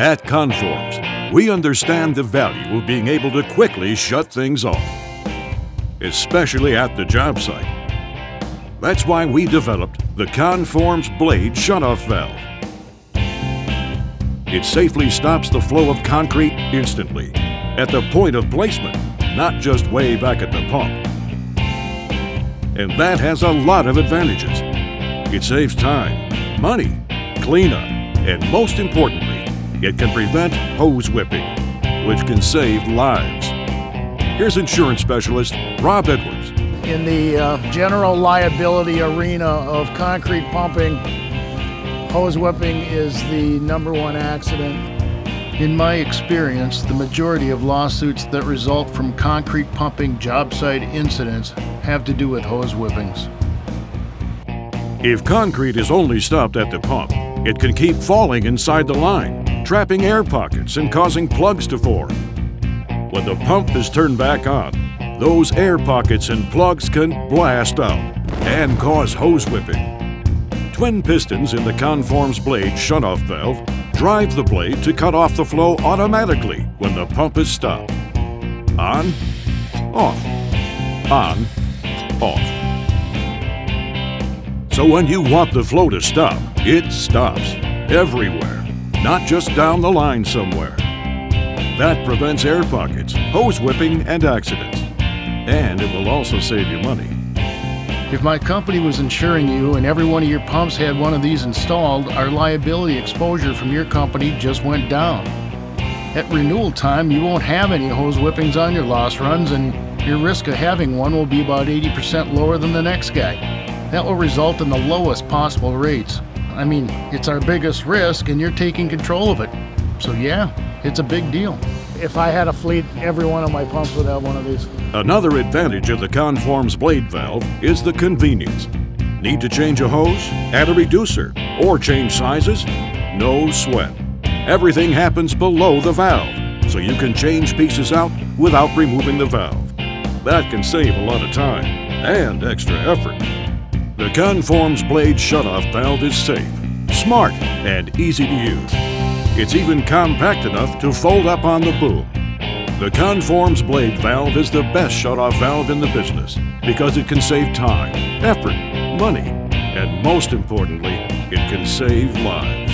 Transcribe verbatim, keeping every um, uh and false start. At Con Forms, we understand the value of being able to quickly shut things off, especially at the job site. That's why we developed the Con Forms Blade shutoff valve. It safely stops the flow of concrete instantly, at the point of placement, not just way back at the pump. And that has a lot of advantages. It saves time, money, cleanup, and most importantly, it can prevent hose whipping, which can save lives. Here's insurance specialist Rob Edwards. In the uh, general liability arena of concrete pumping, hose whipping is the number one accident. In my experience, the majority of lawsuits that result from concrete pumping job site incidents have to do with hose whippings. If concrete is only stopped at the pump, it can keep falling inside the line, trapping air pockets and causing plugs to form. When the pump is turned back on, those air pockets and plugs can blast out and cause hose whipping. Twin pistons in the Con Forms Blade shutoff valve drive the blade to cut off the flow automatically when the pump is stopped. On, off, on, off. So when you want the flow to stop, it stops everywhere, not just down the line somewhere. That prevents air pockets, hose whipping, and accidents. And it will also save you money. If my company was insuring you and every one of your pumps had one of these installed, our liability exposure from your company just went down. At renewal time, you won't have any hose whippings on your loss runs, and your risk of having one will be about eighty percent lower than the next guy. That will result in the lowest possible rates. I mean, it's our biggest risk and you're taking control of it. So yeah, it's a big deal. If I had a fleet, every one of my pumps would have one of these. Another advantage of the Con Forms Blade valve is the convenience. Need to change a hose? Add a reducer or change sizes? No sweat. Everything happens below the valve, so you can change pieces out without removing the valve. That can save a lot of time and extra effort. The Con Forms Blade shutoff valve is safe, smart, and easy to use. It's even compact enough to fold up on the boom. The Con Forms Blade valve is the best shutoff valve in the business because it can save time, effort, money, and most importantly, it can save lives.